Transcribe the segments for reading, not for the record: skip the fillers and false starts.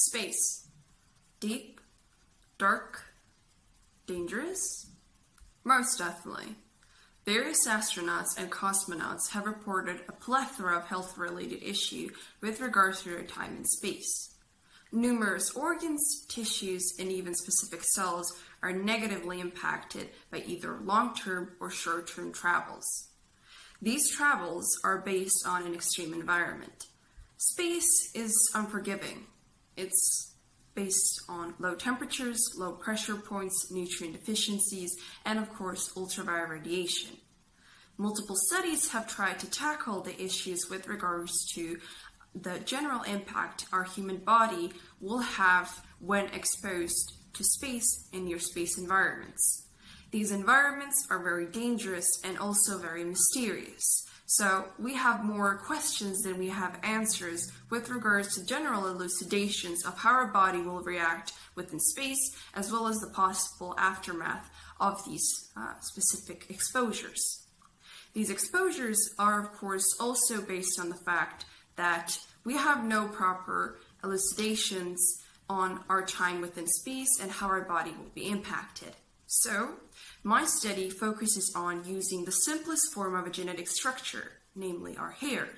Space. Deep, dark, dangerous? Most definitely. Various astronauts and cosmonauts have reported a plethora of health-related issues with regards to their time in space. Numerous organs, tissues, and even specific cells are negatively impacted by either long-term or short-term travels. These travels are based on an extreme environment. Space is unforgiving. It's based on low temperatures, low pressure points, nutrient deficiencies, and of course, ultraviolet radiation. Multiple studies have tried to tackle the issues with regards to the general impact our human body will have when exposed to space and near space environments. These environments are very dangerous and also very mysterious. So we have more questions than we have answers with regards to general elucidations of how our body will react within space, as well as the possible aftermath of these specific exposures. These exposures are, of course, also based on the fact that we have no proper elucidations on our time within space and how our body will be impacted. So, my study focuses on using the simplest form of a genetic structure, namely our hair.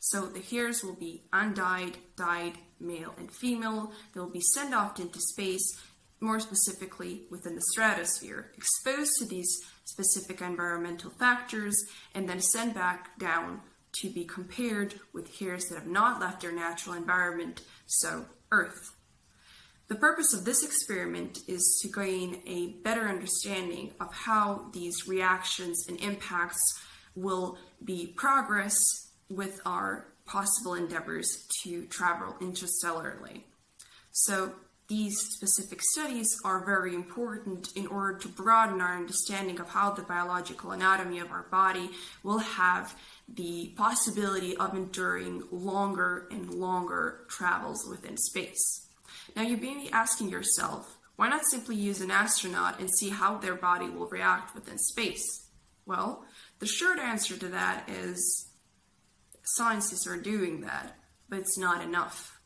So the hairs will be undyed, dyed, male and female. They will be sent off into space, more specifically within the stratosphere, exposed to these specific environmental factors, and then sent back down to be compared with hairs that have not left their natural environment, so Earth. The purpose of this experiment is to gain a better understanding of how these reactions and impacts will be progress with our possible endeavors to travel interstellarly. So these specific studies are very important in order to broaden our understanding of how the biological anatomy of our body will have the possibility of enduring longer and longer travels within space. Now, you may be asking yourself, why not simply use an astronaut and see how their body will react within space? Well, the short answer to that is scientists are doing that, but it's not enough.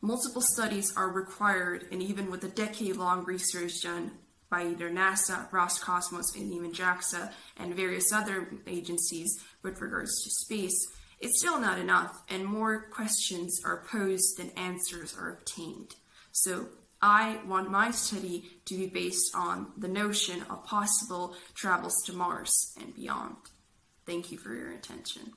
Multiple studies are required, and even with a decade-long research done by either NASA, Roscosmos, and even JAXA, and various other agencies with regards to space, it's still not enough, and more questions are posed than answers are obtained. So I want my study to be based on the notion of possible travels to Mars and beyond. Thank you for your attention.